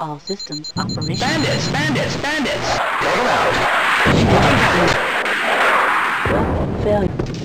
All systems operational. Bandits! Bandits! Bandits! Take them out! Failure.